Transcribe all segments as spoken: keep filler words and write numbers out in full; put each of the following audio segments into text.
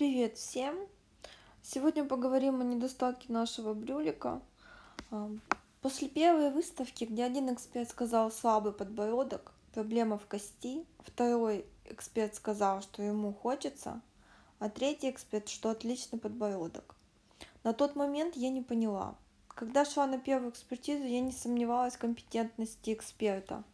Привет всем! Сегодня поговорим о недостатке нашего брюлика. После первой выставки, где один эксперт сказал слабый подбородок, проблема в кости, второй эксперт сказал, что ему хочется, а третий эксперт, что отличный подбородок. На тот момент я не поняла. Когда шла на первую экспертизу, я не сомневалась в компетентности эксперта.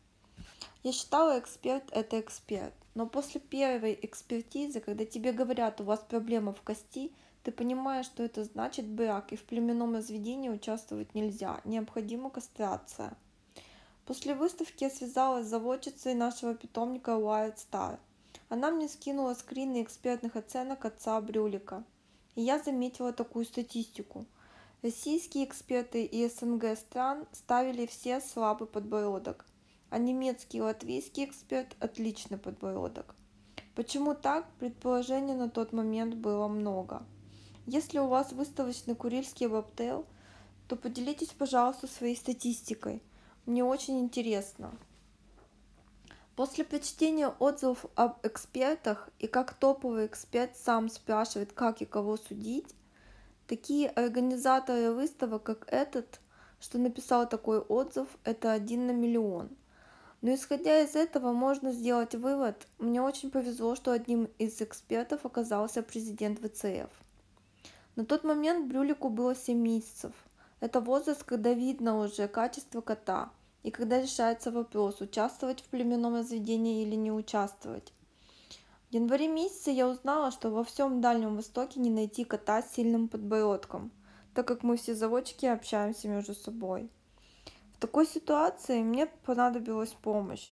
Я считала, эксперт – это эксперт. Но после первой экспертизы, когда тебе говорят, у вас проблема в кости, ты понимаешь, что это значит брак, и в племенном разведении участвовать нельзя, необходима кастрация. После выставки я связалась с заводчицей нашего питомника Wild Star. Она мне скинула скрины экспертных оценок отца Брюлика. И я заметила такую статистику. Российские эксперты и СНГ стран ставили все слабый подбородок, а немецкий и латвийский эксперт – отличный подбородок. Почему так? Предположений на тот момент было много. Если у вас выставочный курильский бобтейл, то поделитесь, пожалуйста, своей статистикой. Мне очень интересно. После прочтения отзывов об экспертах и как топовый эксперт сам спрашивает, как и кого судить, такие организаторы выставок, как этот, что написал такой отзыв, это один на миллион. Но исходя из этого можно сделать вывод, мне очень повезло, что одним из экспертов оказался президент ВЦФ. На тот момент Брюлику было семь месяцев. Это возраст, когда видно уже качество кота, и когда решается вопрос, участвовать в племенном разведении или не участвовать. В январе месяце я узнала, что во всем Дальнем Востоке не найти кота с сильным подбородком, так как мы все заводчики общаемся между собой. В такой ситуации мне понадобилась помощь.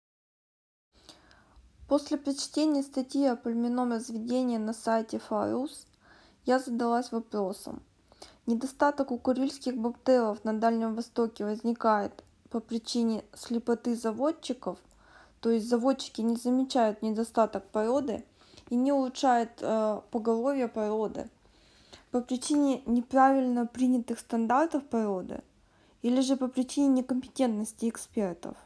После прочтения статьи о племенном разведении на сайте ФАРУС я задалась вопросом. Недостаток у курильских бобтейлов на Дальнем Востоке возникает по причине слепоты заводчиков, то есть заводчики не замечают недостаток породы и не улучшают э, поголовье породы по причине неправильно принятых стандартов породы, или же по причине некомпетентности экспертов.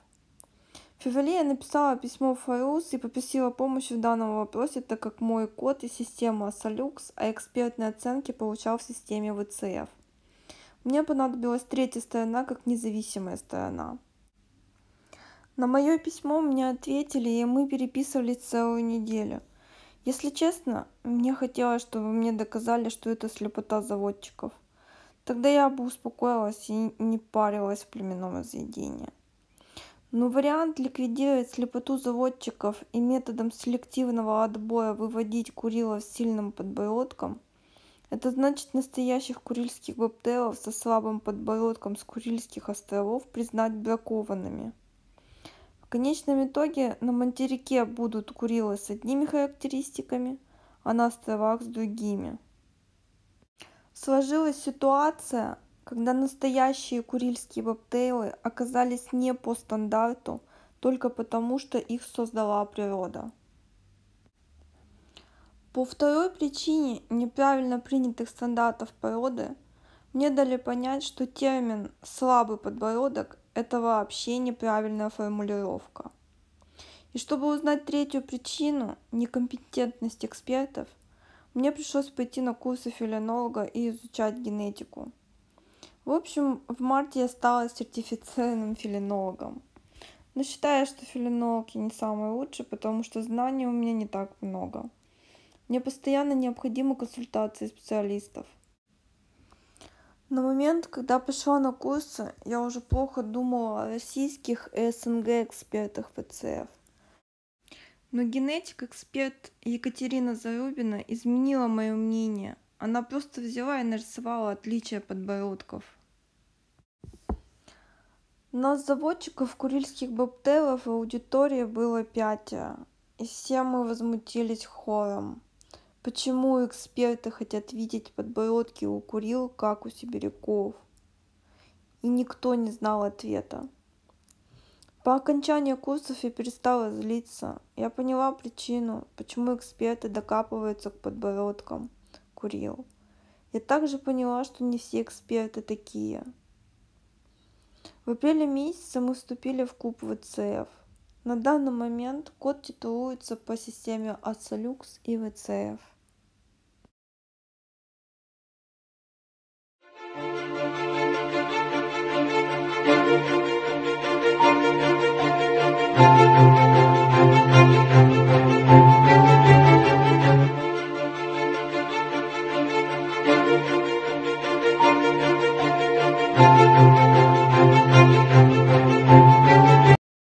В феврале я написала письмо в ФАРУС и попросила помощи в данном вопросе, так как мой код из системы АСАЛЮКС, а экспертные оценки получал в системе ВЦФ. Мне понадобилась третья сторона как независимая сторона. На мое письмо мне ответили, и мы переписывались целую неделю. Если честно, мне хотелось, чтобы мне доказали, что это слепота заводчиков. Тогда я бы успокоилась и не парилась в племенном разведении. Но вариант ликвидировать слепоту заводчиков и методом селективного отбоя выводить курилов с сильным подбородком – это значит настоящих курильских бобтейлов со слабым подбородком с Курильских островов признать бракованными. В конечном итоге на материке будут курилы с одними характеристиками, а на островах с другими. Сложилась ситуация, когда настоящие курильские бобтейлы оказались не по стандарту, только потому, что их создала природа. По второй причине неправильно принятых стандартов породы мне дали понять, что термин «слабый подбородок» – это вообще неправильная формулировка. И чтобы узнать третью причину – некомпетентность экспертов, мне пришлось пойти на курсы филинолога и изучать генетику. В общем, в марте я стала сертифицированным филинологом. Но считаю, что филинолог не самый лучший, потому что знаний у меня не так много. Мне постоянно необходимы консультации специалистов. На момент, когда пошла на курсы, я уже плохо думала о российских и СНГ экспертах ВЦФ. Но генетик-эксперт Екатерина Зарубина изменила мое мнение. Она просто взяла и нарисовала отличия подбородков. Нас, заводчиков курильских бобтейлов, в аудитории было пятеро. И все мы возмутились хором. Почему эксперты хотят видеть подбородки у курил, как у сибиряков? И никто не знал ответа. По окончании курсов я перестала злиться. Я поняла причину, почему эксперты докапываются к подбородкам курил. Я также поняла, что не все эксперты такие. В апреле месяце мы вступили в клуб ВЦФ. На данный момент код титулуется по системе АСАЛЮКС и ВЦФ.